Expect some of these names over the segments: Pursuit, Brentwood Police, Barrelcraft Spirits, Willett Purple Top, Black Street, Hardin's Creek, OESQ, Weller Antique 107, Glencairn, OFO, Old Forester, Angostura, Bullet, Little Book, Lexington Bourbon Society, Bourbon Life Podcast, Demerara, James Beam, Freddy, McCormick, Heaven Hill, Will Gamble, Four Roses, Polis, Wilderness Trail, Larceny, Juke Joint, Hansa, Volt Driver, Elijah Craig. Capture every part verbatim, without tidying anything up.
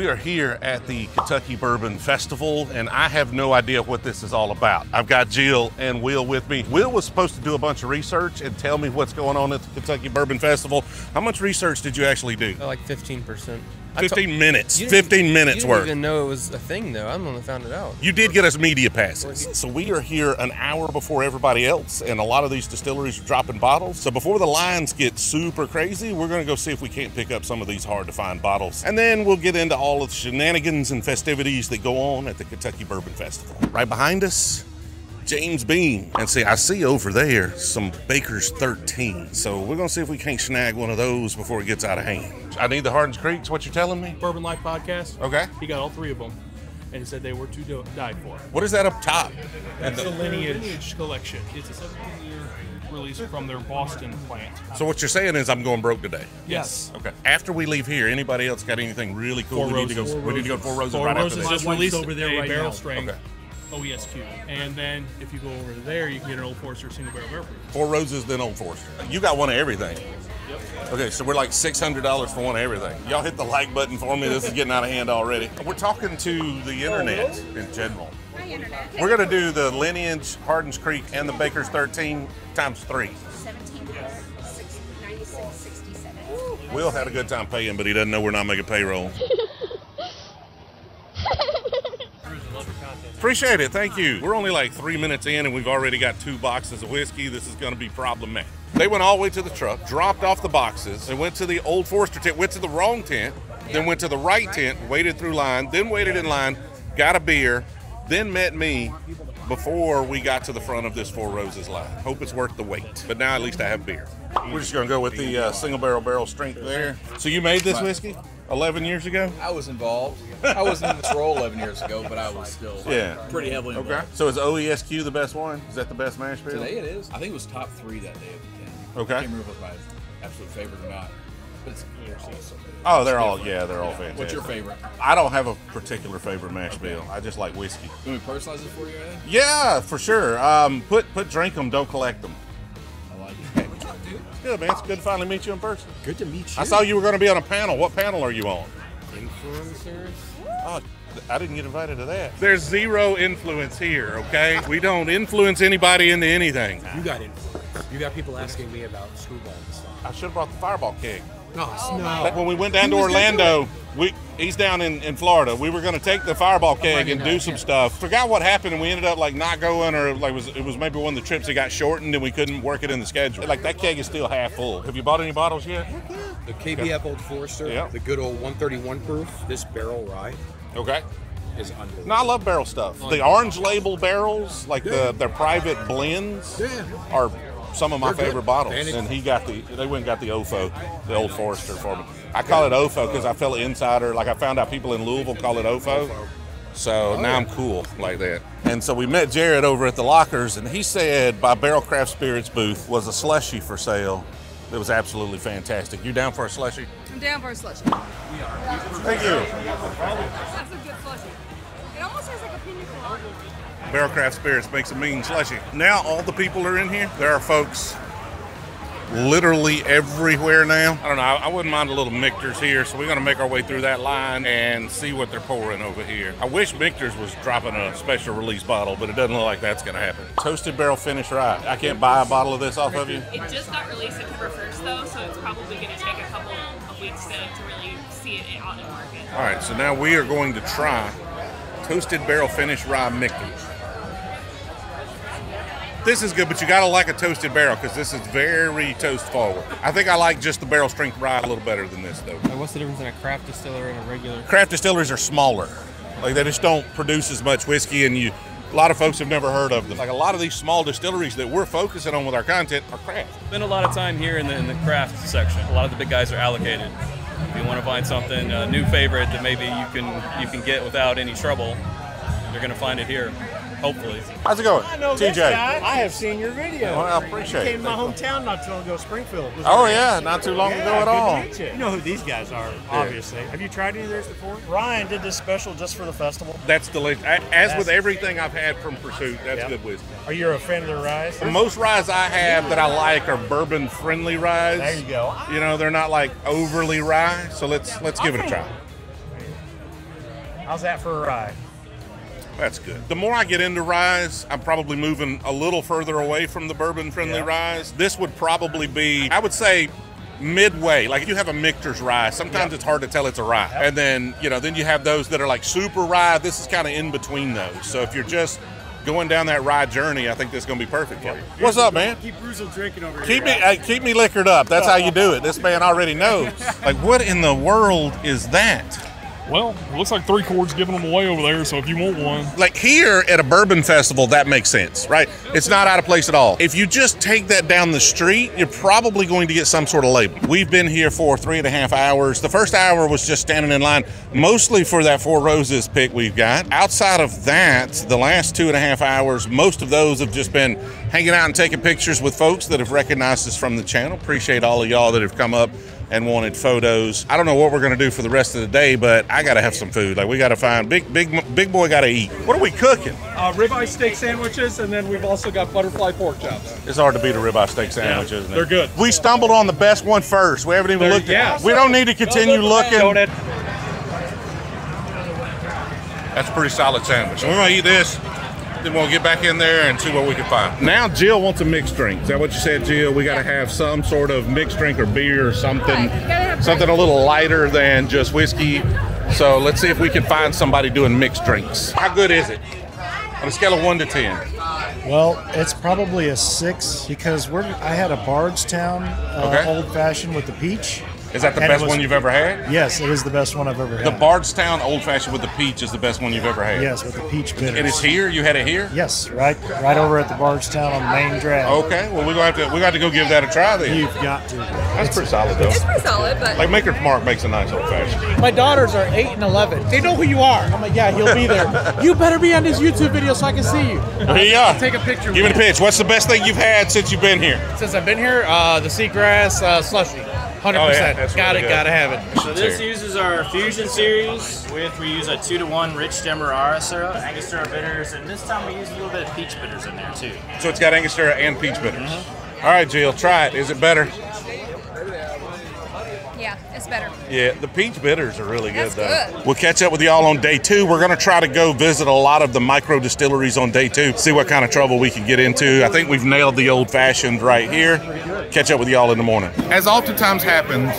We are here at the Kentucky Bourbon Festival, and I have no idea what this is all about. I've got Jill and Will with me. Will was supposed to do a bunch of research and tell me what's going on at the Kentucky Bourbon Festival. How much research did you actually do? Oh, like fifteen percent. fifteen minutes. fifteen minutes worth. I didn't even know it was a thing, though. I'm the one that found it out. You did get us media passes. So we are here an hour before everybody else, and a lot of these distilleries are dropping bottles. So before the lines get super crazy, we're going to go see if we can't pick up some of these hard-to-find bottles. And then we'll get into all of the shenanigans and festivities that go on at the Kentucky Bourbon Festival. Right behind us, James Beam. And see, I see over there some Baker's thirteen. So we're gonna see if we can't snag one of those before it gets out of hand. I need the Hardin's Creeks, what you're telling me? Bourbon Life Podcast. Okay. He got all three of them and said they were to die for. What is that up top? That's the, the Lineage, Lineage Collection. It's a seventeen year release from their Boston plant. So what you're saying is I'm going broke today? Yes. Okay. After we leave here, anybody else got anything really cool? Four we, Roses. Need to go, we need to go to Four Roses Four right Roses after this. Four Roses is released over there right barrel now. Strain. Okay. O E S Q. And then if you go over there, you can get an Old Forester single barrel rare proof. Four Roses, then Old Forester. You got one of everything. Yep. Okay, so we're like six hundred dollars for one of everything. Y'all hit the like button for me. This is getting out of hand already. We're talking to the internet in general. Hi, internet. We're going to do the Lineage, Hardin's Creek, and the Baker's thirteen times three. seventeen ninety-six sixty-seven. Will had a good time paying, but he doesn't know we're not making payroll. Appreciate it, thank you. We're only like three minutes in and we've already got two boxes of whiskey. This is gonna be problematic. They went all the way to the truck, dropped off the boxes, and went to the Old Forester tent, went to the wrong tent, then went to the right tent, waited through line, then waited in line, got a beer, then met me before we got to the front of this Four Roses line. Hope it's worth the wait, but now at least I have beer. We're just gonna go with the uh, single barrel barrel strength there. So you made this whiskey? eleven years ago? I was involved. I wasn't in this role eleven years ago, but I was still yeah. pretty heavily involved. Okay. So is O E S Q the best one? Is that the best mash bill? Today it is. I think it was top three that day. Okay. I can't remember if my absolute favorite or not. But it's awesome. Oh, they're all, yeah, they're all fantastic. What's your favorite? I don't have a particular favorite mash bill. I just like whiskey. Can we personalize it for you, Ed? Yeah, for sure. Um, put, put drink them, don't collect them. Good, man. It's good to finally meet you in person. Good to meet you. I saw you were going to be on a panel. What panel are you on? Influencers. Oh, I didn't get invited to that. There's zero influence here, okay? We don't influence anybody into anything. You got influence. You got people asking me about screwball and stuff. I should have brought the fireball keg. Oh, no. But when we went down to Orlando, we he's down in, in Florida. We were going to take the fireball keg and do some stuff. Forgot what happened, and we ended up like not going, or like was it was maybe one of the trips that got shortened, and we couldn't work it in the schedule. Like that keg is still half full. Have you bought any bottles yet? The K B F Old Forester, yep. The good old one thirty-one proof. This barrel rye. Okay. Is unbelievable. No, I love barrel stuff. The orange label barrels, like yeah. the their private blends, yeah. are. Some of my They're favorite good. bottles, Vanity. And he got the, they went and got the O F O, the Old Forester for me. I call it O F O because I felt an insider, like I found out people in Louisville call it O F O, so oh, now yeah. I'm cool like that. And so we met Jared over at the Lockers, and he said by Barrelcraft Spirits booth was a slushie for sale. It was absolutely fantastic. You down for a slushie? I'm down for a slushie. We are. Thank you. That's a good slushie. It almost has like a pina colada. Barrelcraft Spirits makes a mean slushy. Now all the people are in here. There are folks literally everywhere now. I don't know, I wouldn't mind a little Michter's here, so we're gonna make our way through that line and see what they're pouring over here. I wish Michter's was dropping a special release bottle, but it doesn't look like that's gonna happen. Toasted barrel finish rye. I can't buy a bottle of this off of you? It just got released October first though, so it's probably gonna take a couple of weeks to, to really see it out in the market. All right, so now we are going to try Toasted barrel finish rye Michter's. This is good, but you gotta like a toasted barrel because this is very toast forward. I think I like just the barrel strength rye a little better than this though. What's the difference in a craft distiller and a regular? Craft distilleries are smaller. Like they just don't produce as much whiskey, and you, a lot of folks have never heard of them. Like a lot of these small distilleries that we're focusing on with our content are craft. Spend a lot of time here in the, in the craft section. A lot of the big guys are allocated. If you want to find something, a new favorite that maybe you can you can get without any trouble, you're going to find it here, hopefully. How's it going, I know T J? I have seen your video. Well, I appreciate it. You came to my hometown not too long ago, Springfield. Oh, yeah, not too long yeah, ago at all. You. you know who these guys are, obviously. Yeah. Have you tried any of theirs before? Ryan did this special just for the festival. That's delicious. As that's with everything I've had from Pursuit, that's yep. good whiskey. Are you a fan of the ryes? The most ryes I have that I like are bourbon-friendly ryes. There you go. You know, they're not like overly rye, so let's let's give it a try. How's that for a rye? That's good. The more I get into ryes, I'm probably moving a little further away from the bourbon-friendly yeah. ryes. This would probably be, I would say, midway. Like if you have a Michter's rye, sometimes yep. it's hard to tell it's a rye. Yep. And then, you know, then you have those that are like super rye. This is kind of in between those. So if you're just going down that rye journey, I think this is going to be perfect for you. Yep. What's up, man? Keep Bruzel drinking over keep here. Me, uh, keep me liquored up. That's how you do it. This man already knows. Like, what in the world is that? Well, it looks like three quarts giving them away over there, so if you want one. Like here at a bourbon festival, that makes sense, right? It's not out of place at all. If you just take that down the street, you're probably going to get some sort of label. We've been here for three and a half hours. The first hour was just standing in line, mostly for that Four Roses pick we've got. Outside of that, the last two and a half hours, most of those have just been hanging out and taking pictures with folks that have recognized us from the channel. Appreciate all of y'all that have come up and wanted photos. I don't know what we're gonna do for the rest of the day, but I gotta have some food. Like we gotta find, big big, big boy gotta eat. What are we cooking? Uh, ribeye steak sandwiches, and then we've also got butterfly pork chops. It's hard to beat a ribeye steak sandwich, yeah, isn't it? They're good. We stumbled on the best one first. We haven't even There's, looked at yeah, it. So we don't need to continue looking. That's a pretty solid sandwich. So we're gonna eat this. Then we'll get back in there and see what we can find. Now Jill wants a mixed drink. Is that what you said, Jill? We gotta have some sort of mixed drink or beer or something, something a little lighter than just whiskey. So let's see if we can find somebody doing mixed drinks. How good is it? On a scale of one to ten. Well, it's probably a six because we're. I had a Bardstown uh, okay. old fashioned with the peach. Is that the and best was, one you've ever had? Yes, it is the best one I've ever had. The Bardstown Old Fashioned with the peach is the best one you've ever had? Yes, with the peach bitters. And it's here? You had it here? Yes, right right over at the Bardstown on the main draft. Okay, well, we're going to we're gonna have to go give that a try then. You've got to. That's it's, pretty solid, though. It's pretty solid, but... Like, Maker's Mark makes a nice Old Fashioned. My daughters are eight and eleven. They know who you are. I'm like, yeah, he'll be there. You better be on this YouTube video so I can see you. Here you are. Take a picture. Give it a pitch. What's the best thing you've had since you've been here? Since I've been here? Uh, the seagrass uh, slushy. one hundred percent. Oh, yeah. That's got really it, good. Gotta have it. So this uses our Fusion Series with, we use a two to one rich Demerara syrup, Angostura bitters, and this time we use a little bit of peach bitters in there too. So it's got Angostura and peach bitters. Mm-hmm. All right, Jill, try it. Is it better? Yeah, it's better. Yeah, the peach bitters are really good, That's though. Good. We'll catch up with y'all on day two. We're gonna try to go visit a lot of the micro distilleries on day two, see what kind of trouble we can get into. I think we've nailed the old fashioned right here. Catch up with y'all in the morning. As oftentimes happens,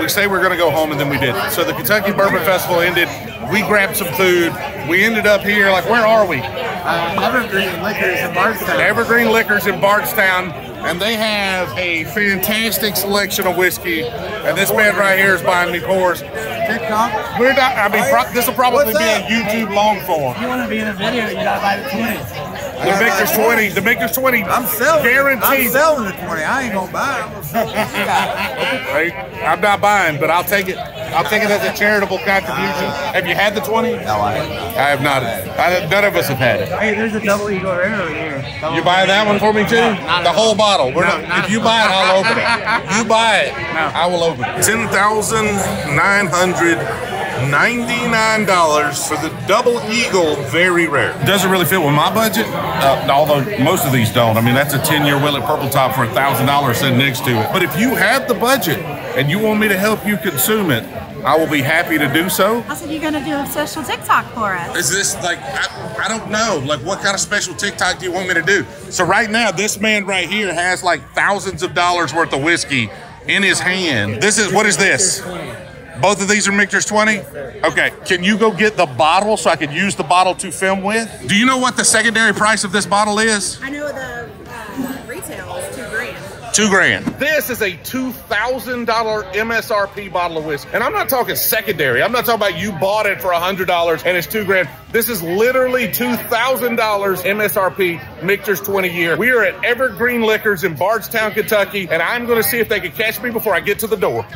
we say we're gonna go home and then we didn't. So the Kentucky Bourbon Festival ended, we grabbed some food, we ended up here, like where are we? Uh, Evergreen Liquors in Bardstown. Evergreen Liquors in Bardstown, and they have a fantastic selection of whiskey. And this man right here is buying me pours. We're not, I mean, pro this will probably What's be that? a YouTube long form. If you want to be in a video, you gotta buy the twenty. The Maker's twenty, the Maker's twenty. I'm selling. Guaranteed. I'm selling the twenty. I ain't gonna buy it. I'm, sell it. I'm not buying, but I'll take it. I'll take it as a charitable contribution. Have you had the twenty? No, I have not. I have not. I, none of us have had it. Hey, there's a Double Eagle Rare over here. You buy that one for me too? No, the whole bottle. We're no, not, if you buy it, I'll open it. You buy it, no. I will open it. Ten thousand nine hundred. ninety-nine dollars for the Double Eagle, very rare. Doesn't really fit with my budget, uh, although most of these don't. I mean, that's a ten year Willett Purple Top for one thousand dollars sitting next to it. But if you have the budget and you want me to help you consume it, I will be happy to do so. I said, you're going to do a special TikTok for us. Is this like, I, I don't know. Like, what kind of special TikTok do you want me to do? So right now, this man right here has like thousands of dollars worth of whiskey in his hand. This is, what is this? Both of these are Michter's twenty? Okay, can you go get the bottle so I can use the bottle to film with? Do you know what the secondary price of this bottle is? I know the uh, retail is two grand. Two grand. This is a two thousand dollar M S R P bottle of whiskey. And I'm not talking secondary. I'm not talking about you bought it for one hundred dollars and it's two grand. This is literally two thousand dollars M S R P Michter's twenty year. We are at Evergreen Liquors in Bardstown, Kentucky, and I'm gonna see if they can catch me before I get to the door.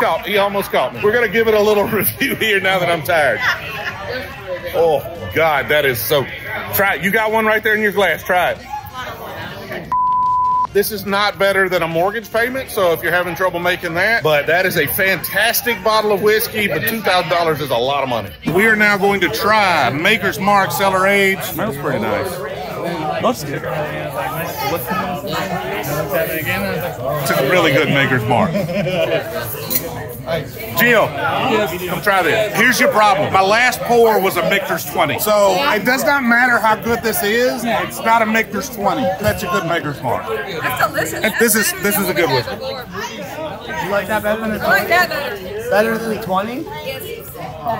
Caught. He almost caught me. We're going to give it a little review here now that I'm tired. Oh, God, that is so... Try it. You got one right there in your glass. Try it. This is not better than a mortgage payment, so if you're having trouble making that, but that is a fantastic bottle of whiskey, but two thousand dollars is a lot of money. We are now going to try Maker's Mark Cellar Aged. Smells pretty nice. Looks good. It's a really good Maker's Mark. Gino, yes. Come try this. Here's your problem. My last pour was a Michter's twenty. So it does not matter how good this is. It's not a Michter's twenty. That's a good Maker's Mark. That's delicious. And this is this is a good one. You like that better than a twenty? I like that better. Better than twenty? Yes.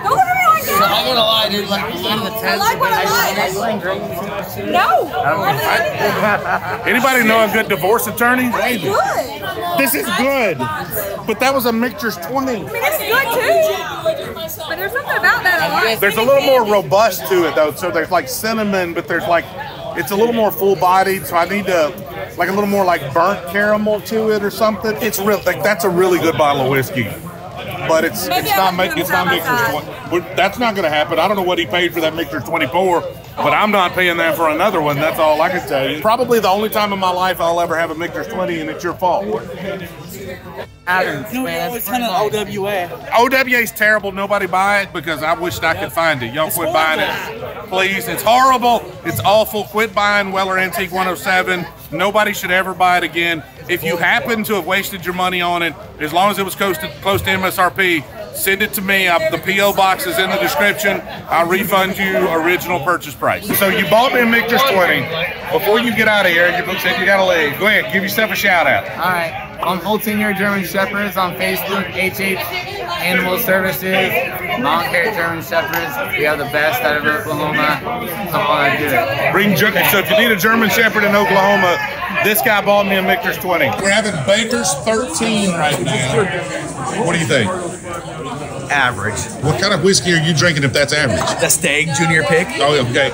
Don't order it like that. So I'm gonna lie, dude. Like a lot of the tens. I like what I like. No. I I, anybody know a good divorce attorney? That's good. This is good. But that was a Michter's twenty. I mean, it's good too. But there's something about that I like. There's a little more robust to it though. So there's like cinnamon, but there's like, it's a little more full-bodied. So I need to, like a little more like burnt caramel to it or something. It's real. Like that's a really good bottle of whiskey. But it's Maybe it's I not it's not Michter's twenty. That's not going to happen. I don't know what he paid for that Michter's twenty-four, but I'm not paying that for another one. That's all I can tell you. Probably the only time in my life I'll ever have a Michter's twenty, and it's your fault. Hardin's, man. O W A. O W A's terrible. Nobody buy it because I wished I could find it. Y'all quit buying it, please. It's horrible. It's awful. Quit buying Weller Antique one oh seven. Nobody should ever buy it again. If you happen to have wasted your money on it, as long as it was close to, close to M S R P, send it to me. I, the P O box is in the description. I'll refund you original purchase price. So you bought me a Michter's twenty. Before you get out of here, you said you got to leave. Go ahead. Give yourself a shout out. All right. I'm fourteen-year German Shepherds on Facebook, H H Animal Services, Long Hair German Shepherds. We have the best out of Oklahoma. Come on, do it. Bring jerky. So if you need a German Shepherd in Oklahoma, this guy bought me a Michter's twenty. We're having Baker's thirteen right now. What do you think? Average. What kind of whiskey are you drinking if that's average? The Stag Junior Pick. Oh, okay.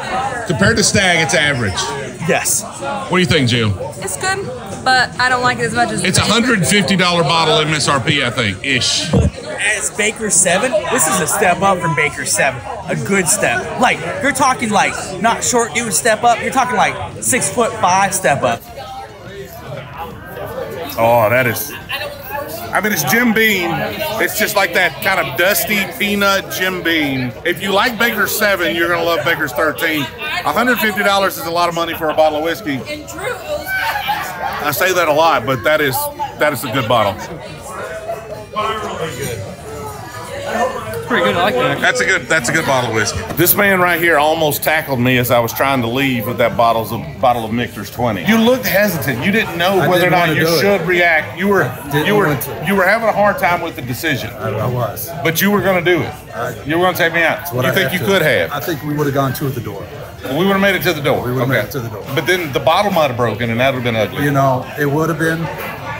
Compared to Stag, it's average. Yes. What do you think, Jill? It's good, but I don't like it as much as it's a one hundred fifty dollar bottle M S R P, I think, ish. But as Baker's seven, this is a step up from Baker's seven. A good step. Like, you're talking like not short dude step up, you're talking like six foot five step up. Oh, that is. I mean, it's Jim Beam. It's just like that kind of dusty peanut Jim Beam. If you like Baker's seven, you're gonna love Baker's thirteen. one hundred fifty dollars is a lot of money for a bottle of whiskey. I say that a lot, but that is that is a good bottle. It's pretty good. I like that. That's a good. That's a good bottle of whiskey. This man right here almost tackled me as I was trying to leave with that bottles of bottle of Michter's twenty. You looked hesitant. You didn't know I whether didn't or not you should it. react. You were you were you were having a hard time with the decision. I, I was. But you were going to do it. I, you were going to take me out. You I think you to. could have? I think we would have gone two at the door. We would have made it to the door. We would have okay. made it to the door. But then the bottle might have broken, and that would have been ugly. You know, it would have been.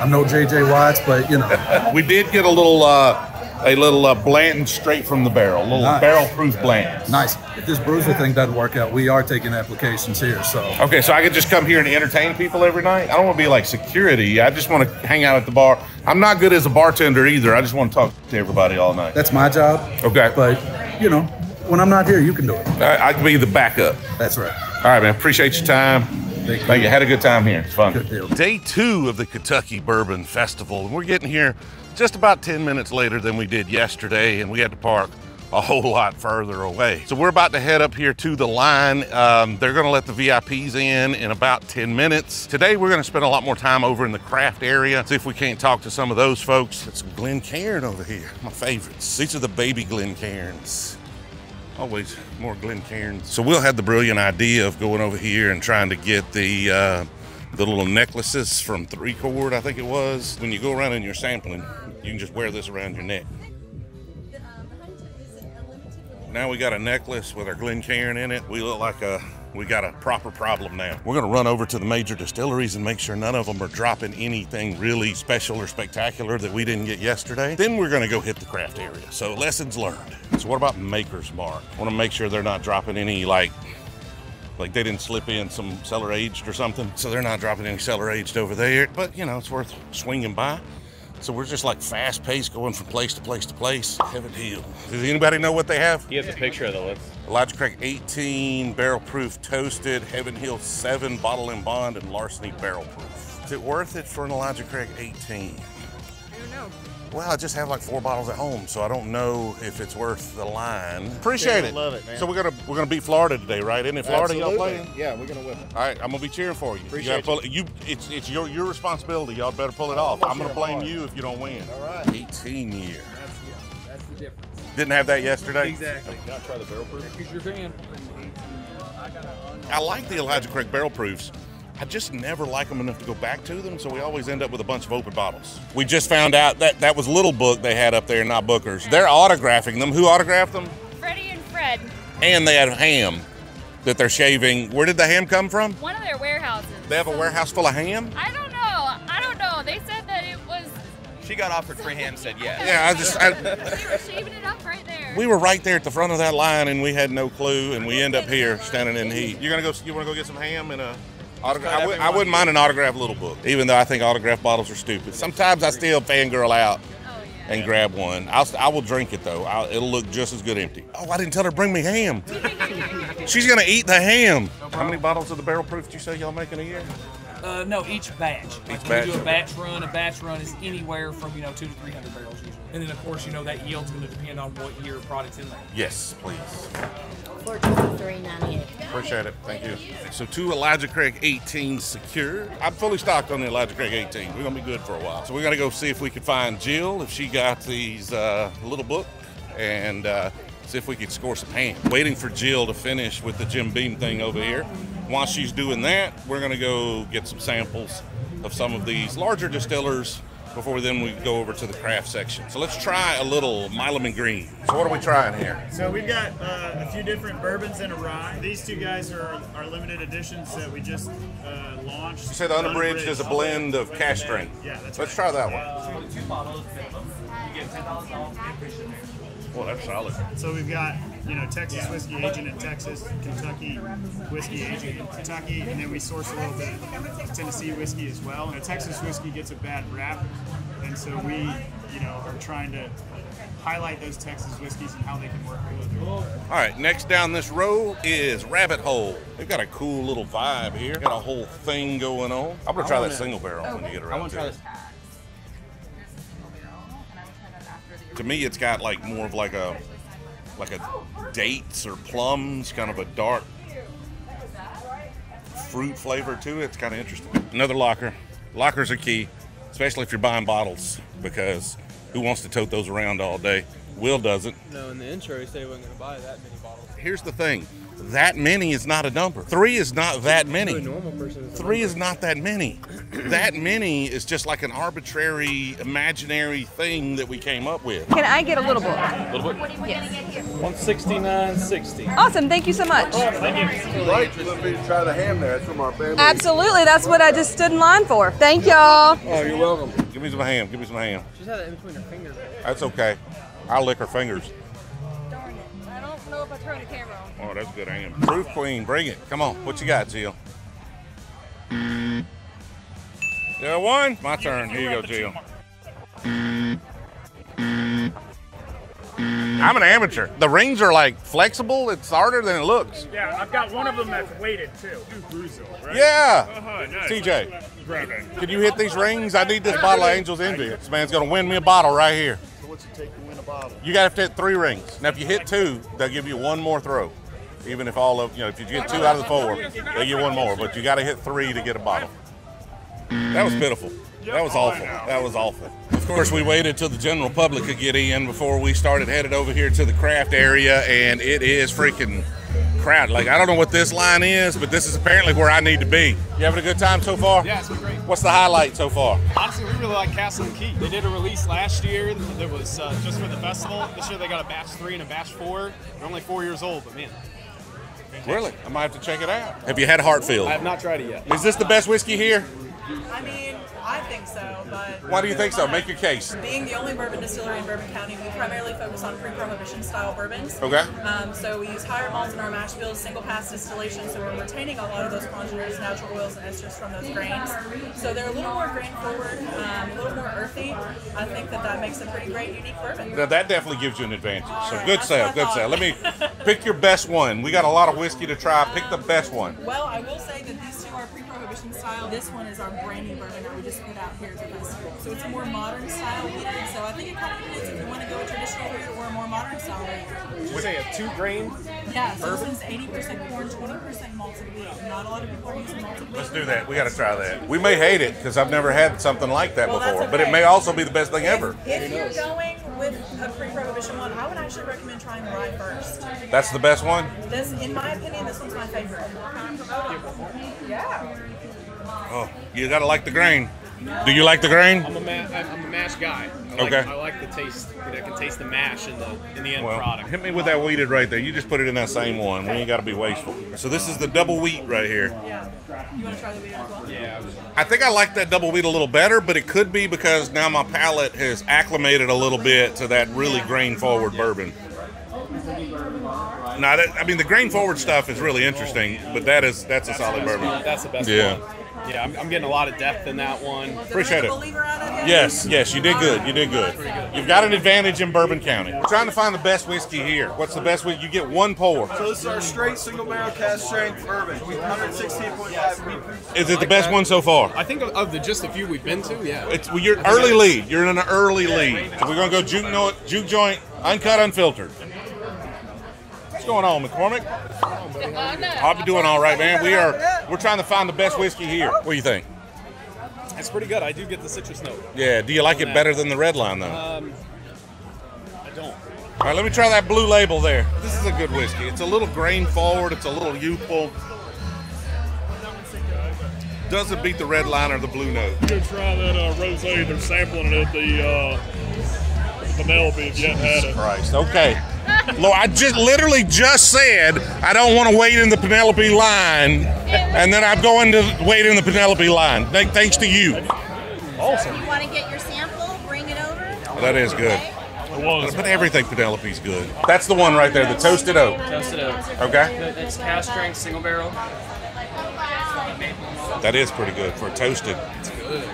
I'm no J J Watts, but you know. We did get a little. Uh, A little uh, Blanton straight from the barrel, a little nice. barrel-proof Blanton. Nice. If this bruiser thing doesn't work out, we are taking applications here, so. Okay, so I could just come here and entertain people every night? I don't want to be like security. I just want to hang out at the bar. I'm not good as a bartender either. I just want to talk to everybody all night. That's my job. Okay. But, you know, when I'm not here, you can do it. I, I can be the backup. That's right. All right, man. Appreciate your time. Thank you. Thank you. Had a good time here. It's fun. Good deal. Day two of the Kentucky Bourbon Festival. We're getting here just about ten minutes later than we did yesterday, and we had to park a whole lot further away. So we're about to head up here to the line. Um, they're gonna let the V I Ps in in about ten minutes. Today, we're gonna spend a lot more time over in the craft area, see if we can't talk to some of those folks. It's Glencairn over here, my favorites. These are the baby Glencairns. Always more Glencairns. So we'll have the brilliant idea of going over here and trying to get the, uh, the little necklaces from Three Chord, I think it was. When you go around and you're sampling, you can just wear this around your neck. Now we got a necklace with our Glencairn in it. We look like a, we got a proper problem now. We're gonna run over to the major distilleries and make sure none of them are dropping anything really special or spectacular that we didn't get yesterday. Then we're gonna go hit the craft area. So lessons learned. So what about Maker's Mark? I wanna make sure they're not dropping any like, like they didn't slip in some cellar aged or something. So they're not dropping any cellar aged over there, but you know, it's worth swinging by. So we're just like fast paced going from place to place to place. Heaven Hill. Does anybody know what they have? He has a picture of the list. Elijah Craig eighteen, barrel proof toasted, Heaven Hill seven, bottle and bond, and Larceny barrel proof. Is it worth it for an Elijah Craig eighteen? I don't know. Well, I just have like four bottles at home, so I don't know if it's worth the line. Appreciate it. Love it, man. So we're gonna we're gonna beat Florida today, right? Isn't it Florida y'all playing? Yeah, we're gonna win it. All right, I'm gonna be cheering for you. Appreciate you. Pull it. you it's it's your your responsibility. Y'all better pull it off. I'm gonna blame you if you don't win. All right. eighteen year. difference. Didn't have that yesterday? Exactly. Can I try the barrel proof? Here's your van. I like the Elijah Craig barrel proofs. I just never like them enough to go back to them, so we always end up with a bunch of open bottles. We just found out that that was Little Book they had up there, not Booker's. They're autographing them. Who autographed them? Freddy and Fred. And they had ham that they're shaving. Where did the ham come from? One of their warehouses. They have a warehouse full of ham? I don't know. I don't know. They said that it was... She got offered free ham, said yes. Yeah, I just... I, we were shaving it up right there. We were right there at the front of that line, and we had no clue, and we end up here standing in heat. You're gonna go. You want to go get some ham and a... Autograph. I, would, I wouldn't mind an autographed Little Book, even though I think autograph bottles are stupid. Sometimes I still fangirl out oh, yeah. and grab one. I'll, I will drink it, though. I'll, it'll look just as good empty. Oh, I didn't tell her to bring me ham. She's going to eat the ham. No How many bottles of the barrel proof did you say y'all make in a year? Uh, no, each batch. Each like batch. We do a batch run. A batch run is anywhere from, you know, two to three hundred barrels usually. And then, of course, you know, that yield's going to depend on what year product's in there. Yes, please. fourteen three ninety-eight. Appreciate it. Thank you. So two Elijah Craig eighteens secure. I'm fully stocked on the Elijah Craig eighteen. We're going to be good for a while. So we're going to go see if we can find Jill, if she got these uh, Little Book, and uh, see if we could score some ham. Waiting for Jill to finish with the Jim Beam thing over here. While she's doing that, we're gonna go get some samples of some of these larger distillers before then we go over to the craft section. So let's try a little Milam and Green. So what are we trying here? So we've got uh, a few different bourbons and a rye. These two guys are our limited editions that we just uh, launched. You said the Unabridged is a blend of cash strength. Yeah, that's right. Let's try that one. So two bottles minimum. You get ten dollars off the appreciation there. Well, that's solid. So we've got, you know, Texas whiskey aging in Texas, Kentucky whiskey aging in Kentucky, and then we source a little bit of Tennessee whiskey as well. And Texas whiskey gets a bad rap, and so we, you know, are trying to highlight those Texas whiskeys and how they can work with them. All right, next down this row is Rabbit Hole. They've got a cool little vibe here. Got a whole thing going on. I'm gonna try that single barrel oh, when you get around to it. To me, it's got like more of like a like a dates or plums, kind of a dark fruit flavor to it. It's kind of interesting. Another locker. Lockers are key, especially if you're buying bottles, because who wants to tote those around all day? Will doesn't. No, in the intro, he said he wasn't going to buy that many bottles. Here's the thing. That many is not a number. Three is not that many. Three is not that many. That many is just like an arbitrary, imaginary thing that we came up with. Can I get a Little Book? Little Book? What are we yes. going to get here? one sixty-nine sixty. Awesome. Thank you so much. Oh, thank you. Right. You want me to try the ham there? That's from our family. Absolutely. That's what I just stood in line for. Thank y'all. Oh, you're welcome. Give me some ham. Give me some ham. She's had it in between her fingers. That's okay. I'll lick her fingers. Darn it. I don't know if I turn the camera on. Oh, that's good ham. Proof queen, bring it. Come on. What you got, Jill? Yeah, one. My turn. Here you go, Jill. I'm an amateur. The rings are like flexible. It's harder than it looks. Yeah, I've got one of them that's weighted too. Right? Yeah. Uh-huh, nice. T J, grab it. Can you hit these rings? I need this bottle of Angel's Envy. This man's gonna win me a bottle right here. So what's it take to win a bottle? You gotta have to hit three rings. Now, if you hit two, they'll give you one more throw. Even if all of you know, if you get two out of the four, they get one more. But you gotta hit three to get a bottle. That was pitiful. That was awful. That was awful. Of course, we waited till the general public could get in before we started headed over here to the craft area, and it is freaking crowded. Like, I don't know what this line is, but this is apparently where I need to be. You having a good time so far? Yeah, it's been great. What's the highlight so far? Honestly, we really like Castle and Key. They did a release last year that was uh, just for the festival. This year they got a batch three and a batch four. They're only four years old, but man. Really? I might have to check it out. Have you had Hartfield? I have not tried it yet. Is this the best whiskey here? I mean, I think so, but... Why do you think so? Make your case. Being the only bourbon distillery in Bourbon County, we primarily focus on pre-prohibition style bourbons. Okay. Um, so we use higher malts in our mash bills, single pass distillation, so we're retaining a lot of those congeners, natural oils, and esters from those grains. So they're a little more grain forward, um, a little more earthy. I think that that makes a pretty great, unique bourbon. Now that definitely gives you an advantage. All so right, good sale, good sale. Let me pick your best one. We got a lot of whiskey to try. Pick the best one. Well, I will say that these two are pre-prohibition style. This one is our brand new bourbon that we just put out here at the festival. So it's a more modern style whiskey. So I think it kind of depends if you want to go a traditional route or a more modern style route. Would you say a two grain? Yeah, so bourbon? This is eighty percent corn, twenty percent malted wheat. Not a lot of people are using malted wheat. Let's do that. We got to try that. We may hate it because I've never had something like that well, before, okay. But it may also be the best thing if, ever. If you're going with a pre-prohibition one, I would actually recommend trying rye first. That's the best one? This, in my opinion, this one's my favorite. Yeah. Oh, you gotta like the grain. Do you like the grain? I'm a, ma I'm a mash guy. I like, okay. I like the taste. I can taste the mash in the in the end well, product. Hit me with that weeded right there. You just put it in that same one. We ain't got to be wasteful. So this is the double wheat right here. Yeah. You want to try the wheat as well? Yeah. I think I like that double wheat a little better, but it could be because now my palate has acclimated a little bit to that really grain forward bourbon. Now that, I mean, the grain forward stuff is really interesting, but that is that's a that's solid bourbon. One. That's the best yeah. one. Yeah, I'm, I'm getting a lot of depth in that one. Was Appreciate it. Yes, yes, you did good. You did good. You've got an advantage in Bourbon County. We're trying to find the best whiskey here. What's the best way? You get one pour. So this is our straight single barrel cask strength bourbon. one sixteen point five. Is it the best one so far? I think of, of the just a few we've been to. Yeah. It's well, you're early lead. You're in an early lead. So we're gonna go juke, no, juke joint, uncut, unfiltered. What's going on, McCormick? I'll be doing all right, man. We are we're trying to find the best whiskey here. What do you think? It's pretty good. I do get the citrus note. Yeah. Do you like it that. better than the red line, though? Um, I don't. All right, let me try that blue label there. This is a good whiskey. It's a little grain forward. It's a little youthful. Doesn't beat the red line or the blue note. You can try that uh, rosé. They're sampling it at the uh, Penelope if you haven't had it. Christ. Okay. Lord, I just literally just said I don't want to wait in the Penelope line, and then I'm going to wait in the Penelope line. Th thanks to you. Awesome. You want to get your sample? Bring it over. That is good. It was. But everything Penelope's good. That's the one right there, the toasted oak. Toasted oak. Okay. It's cask strength, single barrel. That is pretty good for a toasted. It's good.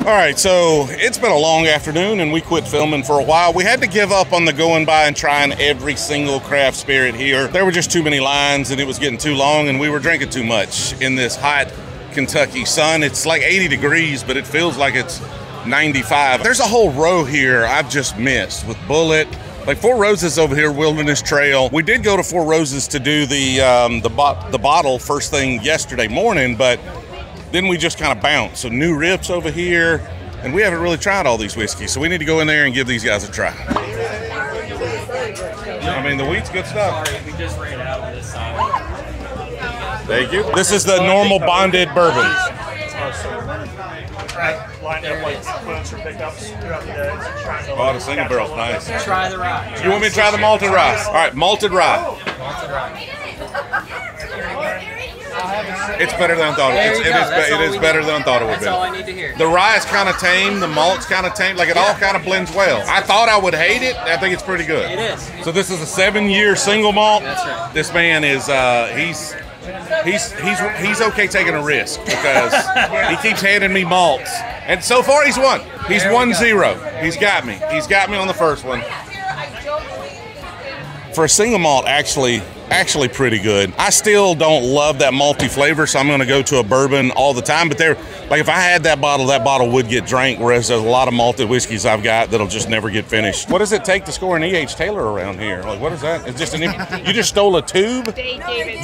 All right, so it's been a long afternoon and we quit filming for a while. We had to give up on the going by and trying every single craft spirit here. There were just too many lines and it was getting too long and we were drinking too much in this hot Kentucky sun. It's like eighty degrees, but it feels like it's ninety-five. There's a whole row here I've just missed with Bullet. Like Four Roses over here, Wilderness Trail. We did go to Four Roses to do the, um, the, bo the bottle first thing yesterday morning, but then we just kind of bounce. So new rips over here, and we haven't really tried all these whiskeys, so we need to go in there and give these guys a try. I mean, the wheat's good stuff. Sorry, we just ran out on this side. Thank you. This is the normal bonded bourbon. Lined up like clones or pickups throughout the day. Bought a single barrel, nice. Try the rye. You want me to try the malted rye? All right, malted rye. Malted rye. It's better than I thought it was. It, it is, it is better than I thought it would be. That's all I need to hear. The rye is kind of tame. The malt's kind of tame. Like, it yeah. all kind of blends well. I thought I would hate it. I think it's pretty good. It is. So this is a seven-year single malt. That's right. This man is, uh, he's, he's, he's, he's okay taking a risk because he keeps handing me malts. And so far, he's won. He's won zero. He's got me. He's got me on the first one. For a single malt, actually, actually pretty good. I still don't love that malty flavor, so I'm going to go to a bourbon all the time. But there, like if I had that bottle, that bottle would get drank. Whereas there's a lot of malted whiskeys I've got that'll just never get finished. What does it take to score an E H Taylor around here? Like what is that? It's just an you just stole a tube.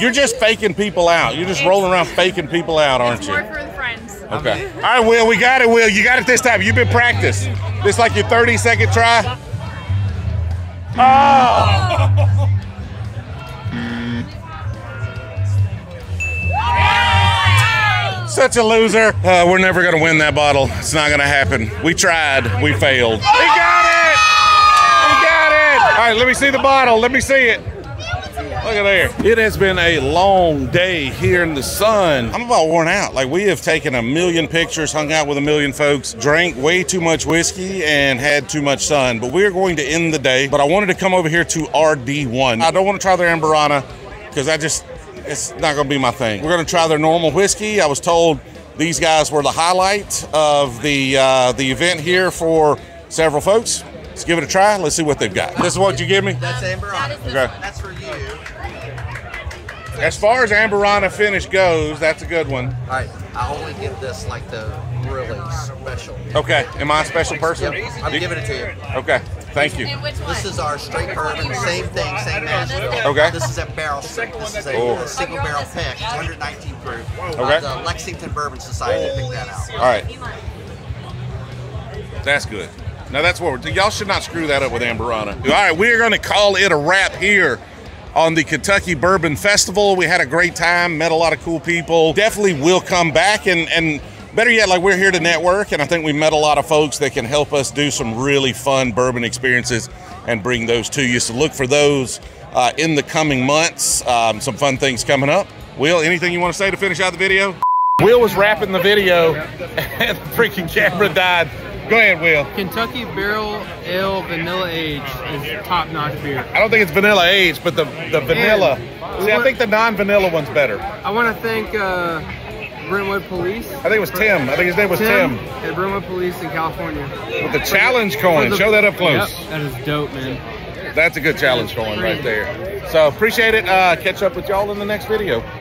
You're just faking people out. You're just rolling around faking people out, aren't you? More for the friends. Okay. All right, Will, we got it. Will, you got it this time. You've been practiced. This like your thirty second try. Oh! Such a loser. Uh, we're never going to win that bottle. It's not going to happen. We tried. We failed. We got it! We got it! All right, let me see the bottle. Let me see it. Look at there. It has been a long day here in the sun. I'm about worn out. Like, we have taken a million pictures, hung out with a million folks, drank way too much whiskey, and had too much sun. But we're going to end the day. But I wanted to come over here to R D one. I don't want to try their Amberana because I just, it's not going to be my thing. We're going to try their normal whiskey. I was told these guys were the highlight of the, uh, the event here for several folks. Let's give it a try. Let's see what they've got. This is what you give me? That's Amberana. Okay. That's for you. As far as Amberana finish goes, that's a good one. All right. I only give this like the really special. Okay. Am I a special person? Yep. I'm you, giving it to you. Okay. Thank you. And which one? This is our straight bourbon. Same thing. Same mash. Okay. This is a barrel strength. This is a, oh. a single barrel pick. one nineteen proof. Okay. The Lexington Bourbon Society picked that out. All right. That's good. Now that's what we're, y'all should not screw that up with Amberana. All right, we're gonna call it a wrap here on the Kentucky Bourbon Festival. We had a great time, met a lot of cool people. Definitely will come back, and, and better yet, like, we're here to network, and I think we met a lot of folks that can help us do some really fun bourbon experiences and bring those to you. So look for those uh, in the coming months. Um, some fun things coming up. Will, anything you want to say to finish out the video? Will was wrapping the video and the freaking camera died. Go ahead, Will. Kentucky Barrel Ale Vanilla Aged is top-notch beer. I don't think it's vanilla aged, but the, the vanilla. And see, I think the non-vanilla one's better. I want to thank uh, Brentwood Police. I think it was Tim. I think his name was Tim. Tim. At Brentwood Police in California. With the challenge coin. The, Show that up close. Yep, that is dope, man. That's a good challenge coin right there. So, appreciate it. Uh, catch up with y'all in the next video.